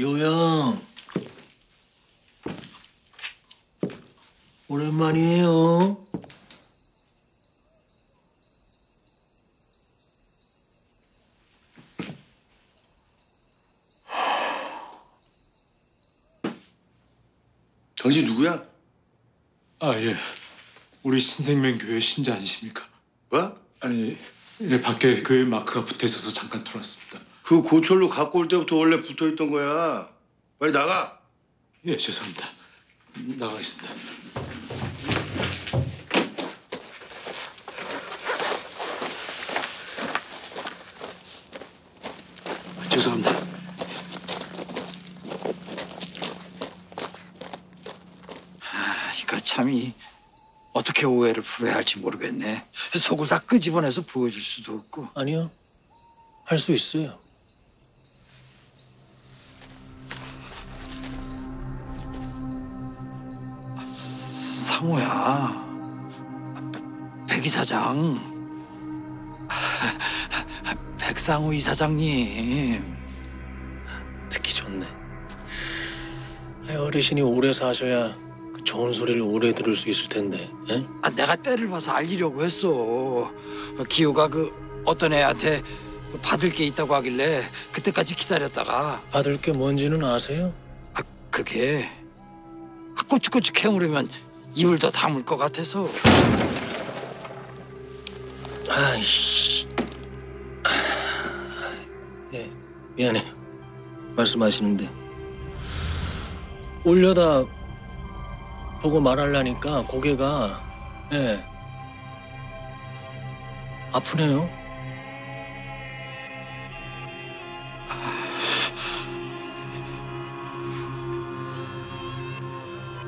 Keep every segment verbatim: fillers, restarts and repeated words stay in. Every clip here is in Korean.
요영, 오랜만이에요. 당신 누구야? 아, 예. 우리 신생명교회 신자 아니십니까? 뭐? 아니, 예, 밖에 교회 마크가 붙어 있어서 잠깐 들어왔습니다. 그 고철로 갖고 올 때부터 원래 붙어 있던 거야. 빨리 나가! 예, 죄송합니다. 나가겠습니다. 죄송합니다. 아, 이거 참이 어떻게 오해를 풀어야 할지 모르겠네. 속을 다 끄집어내서 보여줄 수도 없고. 아니요, 할 수 있어요. 상호야, 백 이사장, 백상호 이사장님. 듣기 좋네. 어르신이 오래 사셔야 그 좋은 소리를 오래 들을 수 있을 텐데. 에? 아, 내가 때를 봐서 알리려고 했어. 기우가 그 어떤 애한테 받을 게 있다고 하길래 그때까지 기다렸다가. 받을 게 뭔지는 아세요? 아, 그게 아, 꼬치꼬치 캐물으면 입을 더 담을 것 같아서. 아이씨. 예, 미안해. 말씀하시는데 올려다 보고 말하려니까 고개가, 예, 아프네요.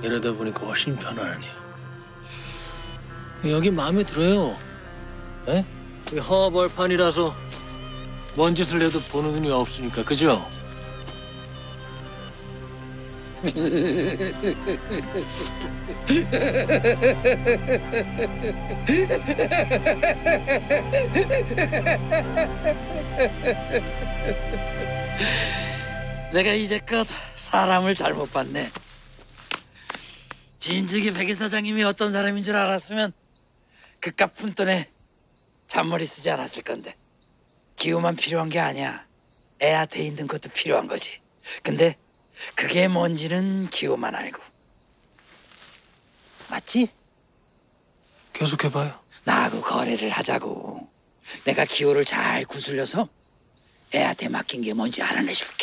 이러다 보니까 훨씬 편안하네. 여기 마음에 들어요. 예? 허벌판이라서 뭔 짓을 해도 보는 눈이 없으니까, 그죠? 내가 이제껏 사람을 잘못 봤네. 진즉에 백 이사장님이 어떤 사람인 줄 알았으면 그깟 푼돈에 잔머리 쓰지 않았을 건데. 기우만 필요한 게 아니야. 애한테 있는 것도 필요한 거지. 근데 그게 뭔지는 기우만 알고. 맞지? 계속해봐요. 나하고 거래를 하자고. 내가 기우를 잘 구슬려서 애한테 맡긴 게 뭔지 알아내줄게.